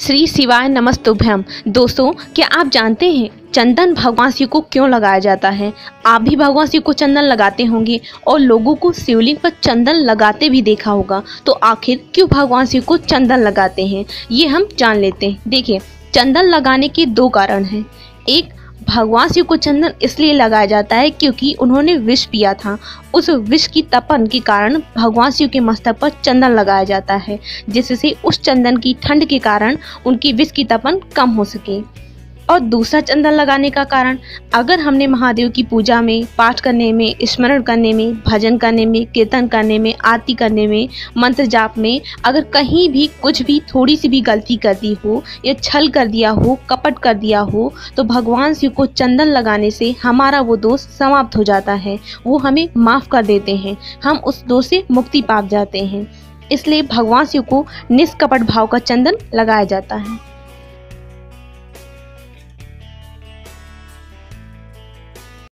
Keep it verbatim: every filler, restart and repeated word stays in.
श्री शिवाय नमस्तुभ्यम। दोस्तों, क्या आप जानते हैं चंदन भगवान शिव को क्यों लगाया जाता है? आप भी भगवान शिव को चंदन लगाते होंगे और लोगों को शिवलिंग पर चंदन लगाते भी देखा होगा। तो आखिर क्यों भगवान शिव को चंदन लगाते हैं, ये हम जान लेते हैं। देखिए, चंदन लगाने के दो कारण हैं। एक, भगवान शिव को चंदन इसलिए लगाया जाता है क्योंकि उन्होंने विष पिया था। उस विष की तपन के कारण भगवान शिव के मस्तक पर चंदन लगाया जाता है, जिससे उस चंदन की ठंड के कारण उनकी विष की तपन कम हो सके। और दूसरा चंदन लगाने का कारण, अगर हमने महादेव की पूजा में, पाठ करने में, स्मरण करने में, भजन करने में, कीर्तन करने में, आरती करने में, मंत्र जाप में अगर कहीं भी कुछ भी थोड़ी सी भी गलती कर दी हो या छल कर दिया हो, कपट कर दिया हो, तो भगवान शिव को चंदन लगाने से हमारा वो दोष समाप्त हो जाता है। वो हमें माफ़ कर देते हैं, हम उस दोष से मुक्ति पा जाते हैं। इसलिए भगवान शिव को निष्कपट भाव का चंदन लगाया जाता है।